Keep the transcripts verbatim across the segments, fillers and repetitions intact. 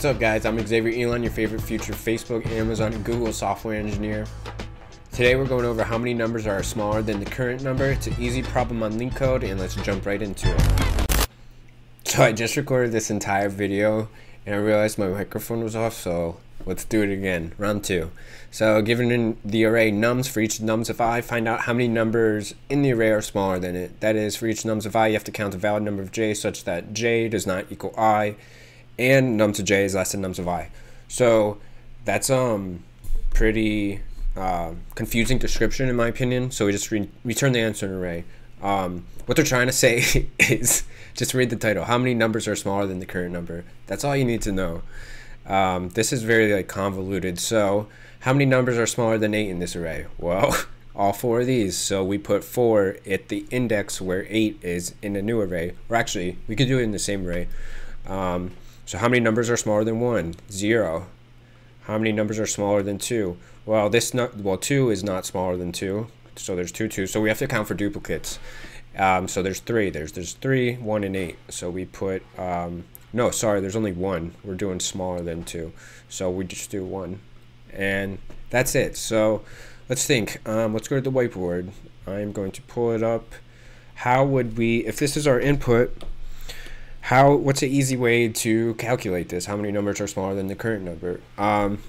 What's up, guys? I'm Xavier Elon, your favorite future Facebook, Amazon, and Google software engineer. Today we're going over how many numbers are smaller than the current number. It's an easy problem on LeetCode, and let's jump right into it. So I just recorded this entire video and I realized my microphone was off, so let's do it again, round two. So given in the array nums, for each nums of I, find out how many numbers in the array are smaller than it. That is, for each nums of I, you have to count a valid number of j such that j does not equal I, and nums of j is less than nums of I. So that's um pretty uh, confusing description, in my opinion. So we just re return the answer in an array. Um, what they're trying to say is, just read the title, how many numbers are smaller than the current number. That's all you need to know. Um, this is very like convoluted. So how many numbers are smaller than eight in this array? Well, all four of these. So we put four at the index where eight is in a new array, or actually we could do it in the same array. Um, so how many numbers are smaller than one? Zero. How many numbers are smaller than two? Well, this not, well, two is not smaller than two. So there's two, two. So we have to account for duplicates. Um, so there's three. There's there's three, one, and eight. So we put um, no, sorry. There's only one. We're doing smaller than two. So we just do one, and that's it. So let's think. Um, let's go to the whiteboard. I'm going to pull it up. How would we, if this is our input? How? What's an easy way to calculate this? How many numbers are smaller than the current number? Um,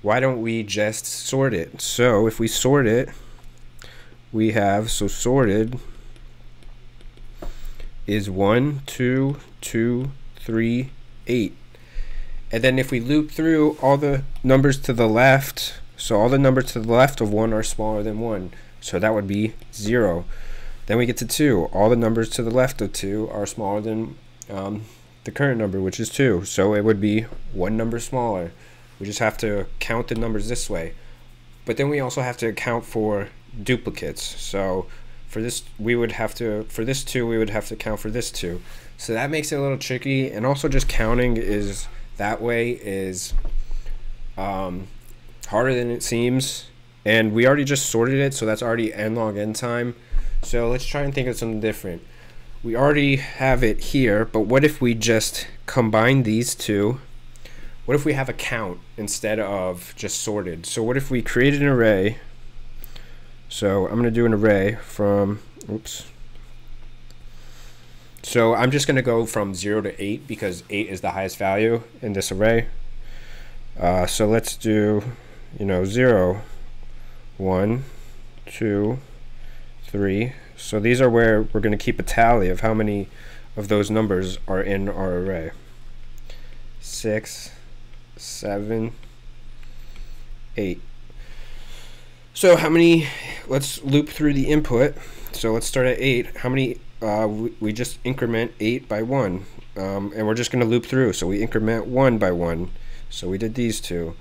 why don't we just sort it? So if we sort it, we have, so sorted is one, two, two, three, eight. And then if we loop through, all the numbers to the left, so all the numbers to the left of one are smaller than one. So that would be zero. Then we get to two. All the numbers to the left of two are smaller than um, the current number, which is two. So it would be one number smaller. We just have to count the numbers this way. But then we also have to account for duplicates. So for this, we would have to, for this two, we would have to count for this two. So that makes it a little tricky. And also just counting is that way is um, harder than it seems. And we already just sorted it, so that's already n log n time. So let's try and think of something different. We already have it here, but what if we just combine these two? What if we have a count instead of just sorted? So what if we create an array? So I'm going to do an array from, oops. So I'm just going to go from zero to eight because eight is the highest value in this array. Uh, so let's do, you know, zero, one, two, three. So these are where we're going to keep a tally of how many of those numbers are in our array. Six, seven, eight. So how many, let's loop through the input. So let's start at eight. How many, uh, we just increment eight by one. Um, and we're just going to loop through. So we increment one by one. So we did these two.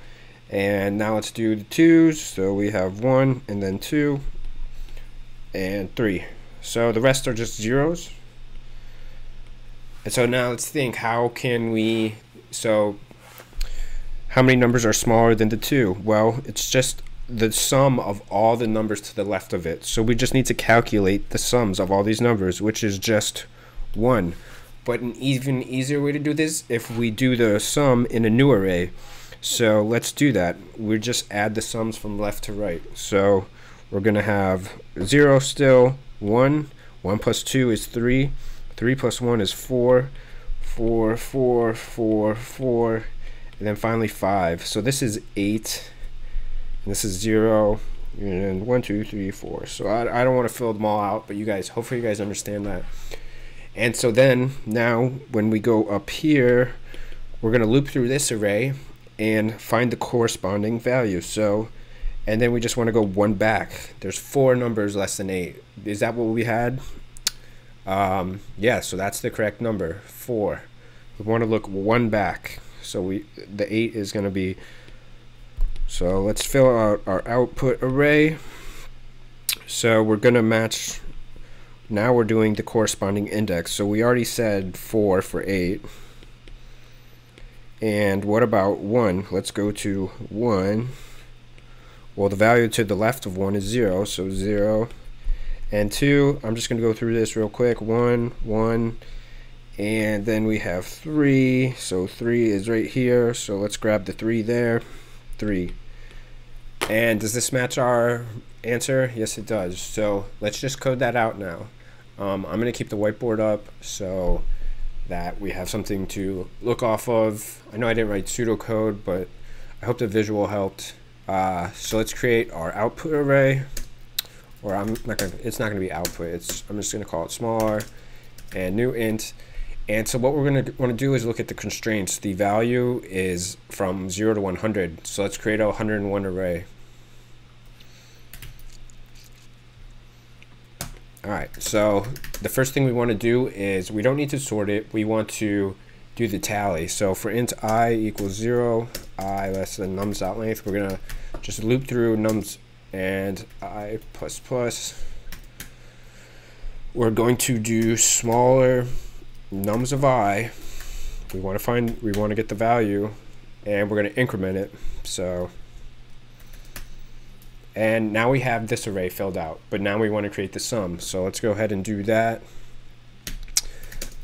And now let's do the twos. So we have one and then two. And three. So the rest are just zeros. And so now let's think, how can we, so how many numbers are smaller than the two? Well, it's just the sum of all the numbers to the left of it. So we just need to calculate the sums of all these numbers, which is just one. But an even easier way to do this, if we do the sum in a new array. So let's do that. We just add the sums from left to right. So we're going to have zero still, one, one plus two is three, three plus one is four, four, four, four, four, and then finally five. So this is eight, and this is zero, and then one, two, three, four. So I, I don't want to fill them all out, but you guys, hopefully you guys understand that. And so then, now, when we go up here, we're going to loop through this array and find the corresponding value. So and then we just want to go one back. There's four numbers less than eight. Is that what we had? Um, yeah, so that's the correct number, four. We want to look one back. So we the eight is going to be, so let's fill out our output array. So we're going to match, now we're doing the corresponding index. So we already said four for eight. And what about one? Let's go to one. Well, the value to the left of one is zero, so zero and two. I'm just going to go through this real quick. one, one, and then we have three, so three is right here, so let's grab the three there, three. And does this match our answer? Yes, it does. So let's just code that out now. Um, I'm going to keep the whiteboard up so that we have something to look off of. I know I didn't write pseudocode, but I hope the visual helped. Uh, so let's create our output array, or I'm not going to, it's not going to be output. It's, I'm just going to call it small r and new int. And so what we're going to want to do is look at the constraints. The value is from zero to one hundred. So let's create a one hundred and one array. All right, so the first thing we want to do is we don't need to sort it. We want to do the tally. So for int I equals zero, I less than nums.length, we're going to just loop through nums and I plus plus. We're going to do smaller nums of I. We want to find, we want to get the value, and we're going to increment it. So. And now we have this array filled out, but now we want to create the sum. So let's go ahead and do that.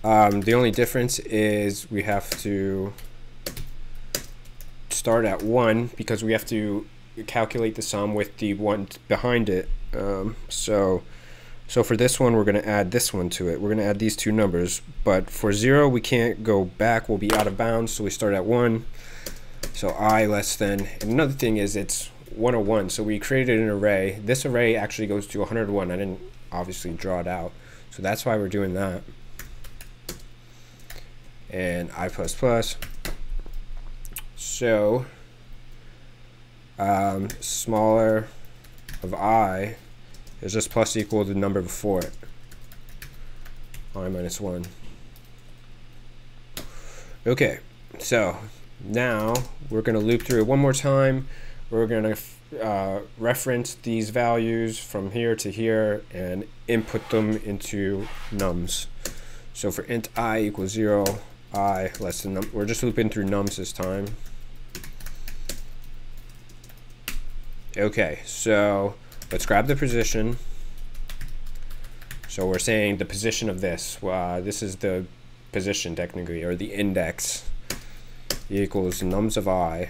Um, the only difference is we have to start at one because we have to calculate the sum with the one behind it. Um, so, so for this one, we're going to add this one to it. We're going to add these two numbers, but for zero, we can't go back. We'll be out of bounds. So we start at one. So I less than, and another thing is it's one oh one. So we created an array. This array actually goes to one hundred and one. I didn't obviously draw it out, so that's why we're doing that. And I plus plus. So um, smaller of I is just plus equal to the number before it, I minus one. Okay, so now we're going to loop through it one more time. We're going to uh, reference these values from here to here and input them into nums. So for int I equals zero, I less than num, we're just looping through nums this time. Okay, so let's grab the position. So we're saying the position of this. Uh, this is the position technically, or the index equals nums of I.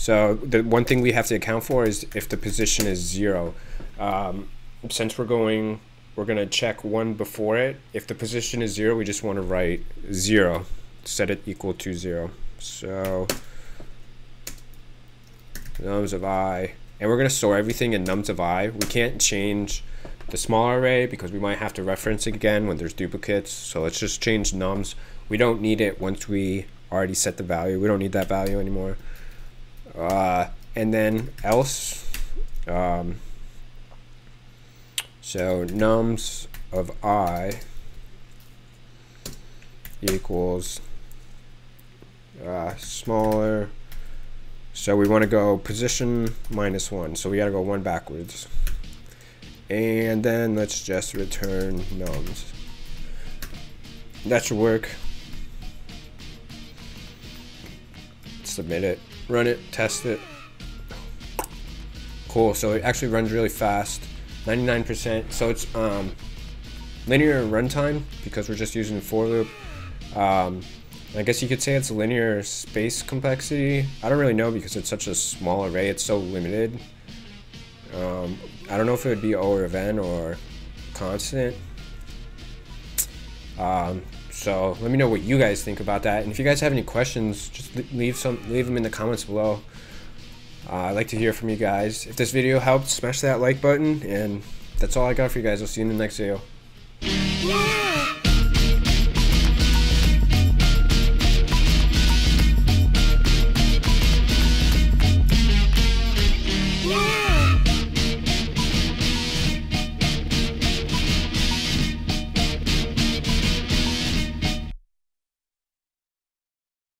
So the one thing we have to account for is if the position is zero. Um, since we're going, we're going to check one before it. If the position is zero, we just want to write zero, set it equal to zero. So nums of I, and we're going to store everything in nums of I. We can't change the small array because we might have to reference it again when there's duplicates. So let's just change nums. We don't need it once we already set the value. We don't need that value anymore. Uh, and then else, um, so nums of I equals uh, smaller. So we want to go position minus one. So we got to go one backwards. And then let's just return nums. That should work. Submit it. Run it, test it. Cool, so it actually runs really fast, ninety-nine percent. So it's um, linear runtime because we're just using a for loop. Um, I guess you could say it's linear space complexity. I don't really know because it's such a small array, it's so limited. Um, I don't know if it would be O of N or constant. Um, So let me know what you guys think about that. And if you guys have any questions, just leave some, leave them in the comments below. Uh, I'd like to hear from you guys. If this video helped, smash that like button. And that's all I got for you guys. I'll see you in the next video.